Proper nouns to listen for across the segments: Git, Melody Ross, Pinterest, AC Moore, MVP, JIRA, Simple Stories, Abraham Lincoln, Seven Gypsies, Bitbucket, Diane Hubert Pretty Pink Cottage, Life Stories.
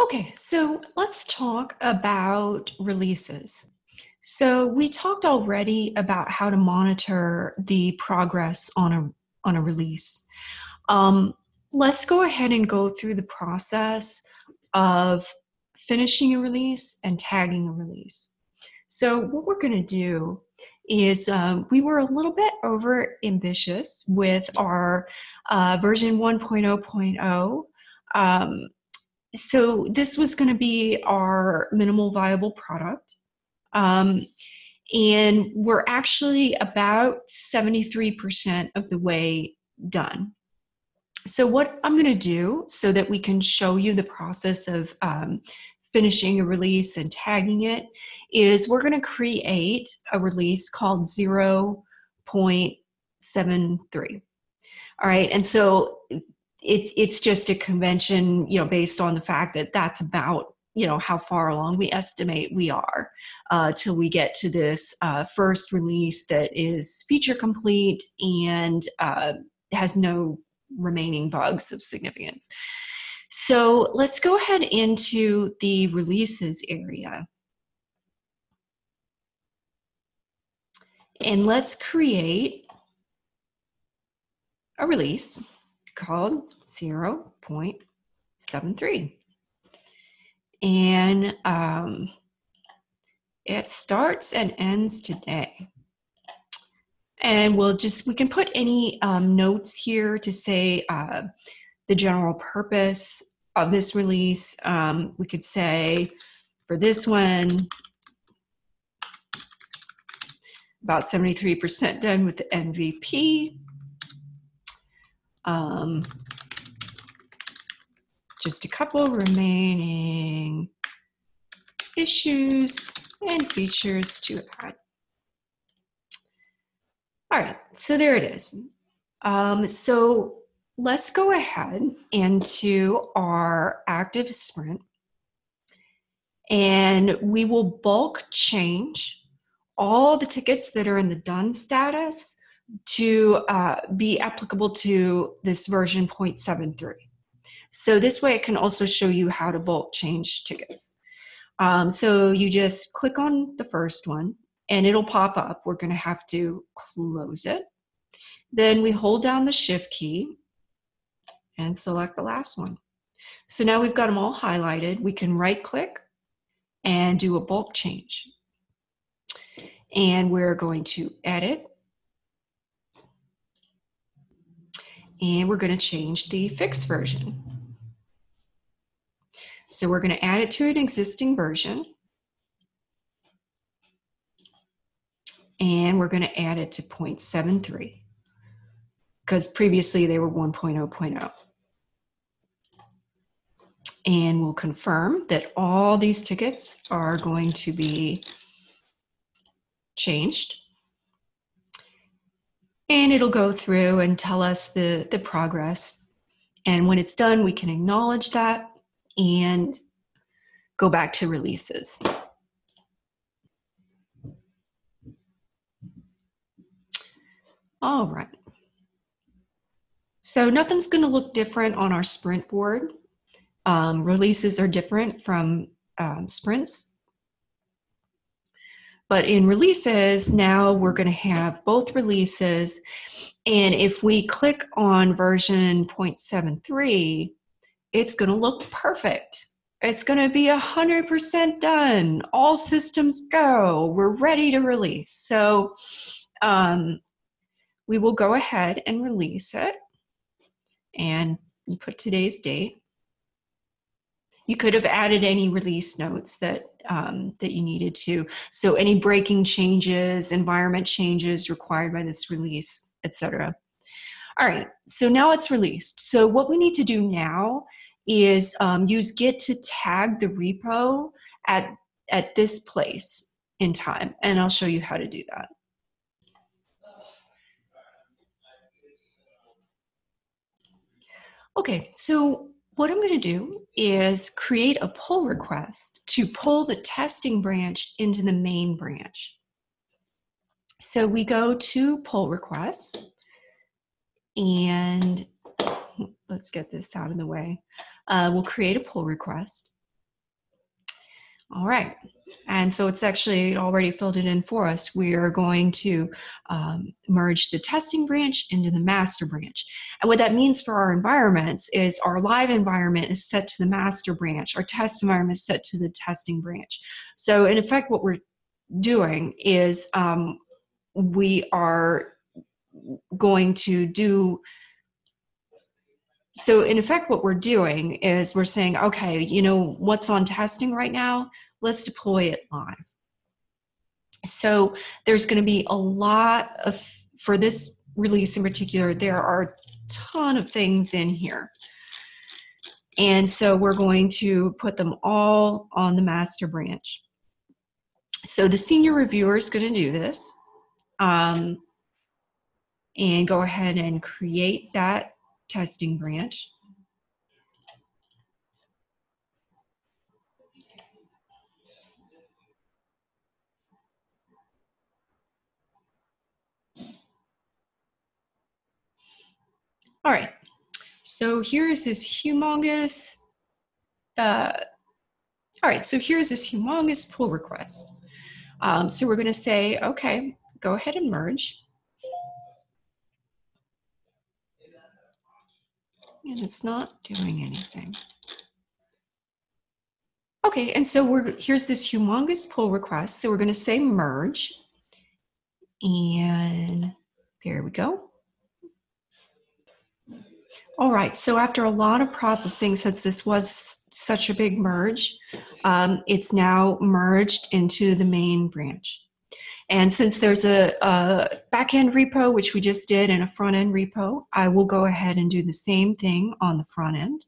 Okay, so let's talk about releases. So we talked already about how to monitor the progress on a release. Let's go ahead and go through the process of finishing a release and tagging a release. So what we're going to do is we were a little bit over ambitious with our version 1.0.0. So this was going to be our minimal viable product. And we're actually about 73% of the way done. So what I'm going to do so that we can show you the process of finishing a release and tagging it is we're going to create a release called 0.73. All right. And so it's just a convention, you know, based on the fact that that's about, you know, how far along we estimate we are till we get to this first release that is feature complete and has no remaining bugs of significance. So let's go ahead into the releases area. And let's create a release called 0.73. And it starts and ends today. And we'll just, we can put any notes here to say the general purpose of this release. We could say for this one, about 73% done with the MVP. Just a couple remaining issues and features to add. All right, so there it is. So let's go ahead into our active sprint, and we will bulk change all the tickets that are in the done status to be applicable to this version 0.73. So this way it can also show you how to bulk change tickets. So you just click on the first one and it'll pop up. We're going to have to close it. Then we hold down the shift key and select the last one. So now we've got them all highlighted. We can right click and do a bulk change. And we're going to edit. And we're going to change the fixed version. So we're going to add it to an existing version. And we're going to add it to 0.73 because previously they were 1.0.0. And we'll confirm that all these tickets are going to be changed. And it'll go through and tell us the progress. And when it's done, we can acknowledge that and go back to releases. All right. So nothing's going to look different on our sprint board. Releases are different from sprints. But in releases, now we're going to have both releases. And if we click on version 0.73, it's going to look perfect. It's going to be 100% done. All systems go. We're ready to release. So we will go ahead and release it. And you put today's date. You could have added any release notes that that you needed to. So any breaking changes, environment changes required by this release, etc. All right, so now it's released. So what we need to do now is use Git to tag the repo at this place in time. And I'll show you how to do that. Okay, so what I'm going to do is create a pull request to pull the testing branch into the main branch. So we go to pull requests, and let's get this out of the way. We'll create a pull request, All right. And so it's actually already filled it in for us. We are going to merge the testing branch into the master branch. And what that means for our environments is our live environment is set to the master branch. Our test environment is set to the testing branch. So in effect, what we're doing is we are going to do... So in effect, what we're doing is we're saying, okay, you know, what's on testing right now? Let's deploy it live. So there's going to be a lot of, for this release in particular, there are a ton of things in here. And so we're going to put them all on the master branch. So the senior reviewer is going to do this and go ahead and create that testing branch. All right, so here's this humongous, pull request. So we're going to say, okay, go ahead and merge. And it's not doing anything. Okay, and so here's this humongous pull request. So we're going to say merge. And there we go. All right, so after a lot of processing, since this was such a big merge, it's now merged into the main branch. And since there's a back-end repo, which we just did, and a front-end repo, I will go ahead and do the same thing on the front end.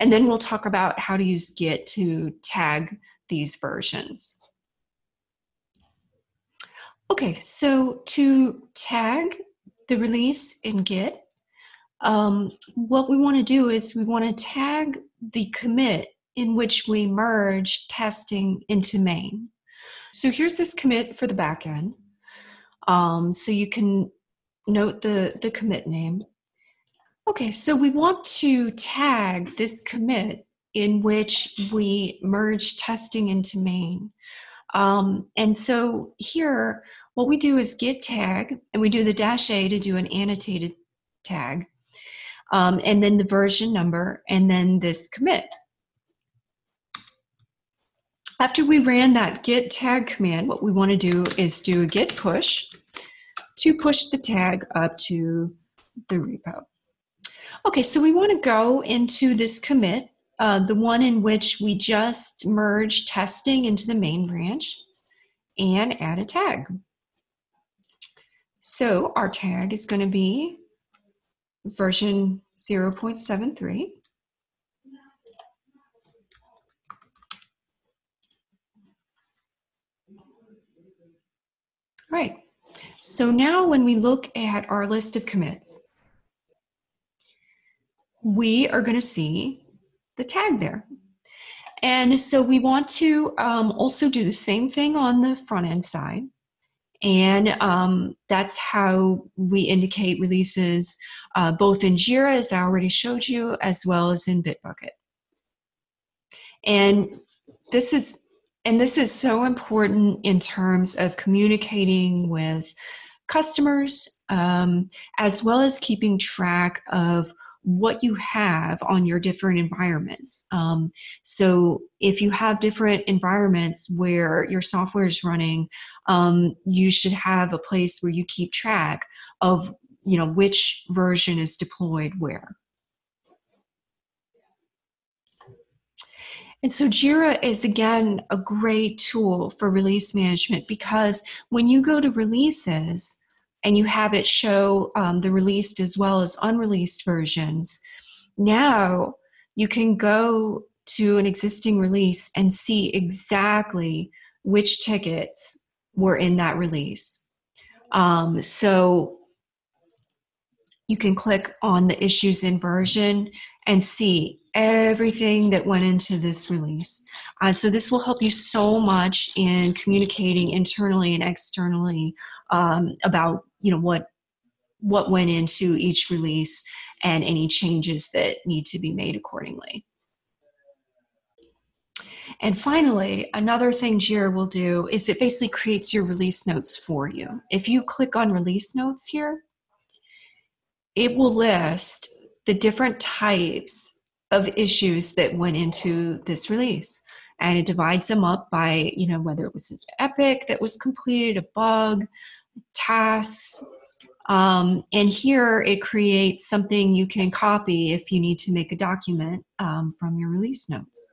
And then we'll talk about how to use Git to tag these versions. Okay, so to tag the release in Git, what we want to do is we want to tag the commit in which we merge testing into main. So here's this commit for the backend. So you can note the commit name. Okay, so we want to tag this commit in which we merge testing into main. And so here, what we do is git tag, and we do the -a to do an annotated tag, and then the version number, and then this commit. After we ran that git tag command, what we want to do is do a git push to push the tag up to the repo. Okay, so we want to go into this commit, the one in which we just merged testing into the main branch, and add a tag. So our tag is going to be version 0.73. Right, so now when we look at our list of commits, we are going to see the tag there. And so we want to also do the same thing on the front end side. And that's how we indicate releases both in JIRA, as I already showed you, as well as in Bitbucket. And this is so important in terms of communicating with customers, as well as keeping track of what you have on your different environments. So if you have different environments where your software is running, you should have a place where you keep track of, you know, which version is deployed where. And so JIRA is, again, a great tool for release management, because when you go to releases and you have it show the released as well as unreleased versions, now you can go to an existing release and see exactly which tickets were in that release. So you can click on the issues in version and see everything that went into this release. So this will help you so much in communicating internally and externally about, you know, what went into each release and any changes that need to be made accordingly. And finally, another thing JIRA will do is it basically creates your release notes for you. If you click on release notes here, it will list the different types of issues that went into this release. And it divides them up by, you know, whether it was an epic that was completed, a bug, tasks. And here it creates something you can copy if you need to make a document from your release notes.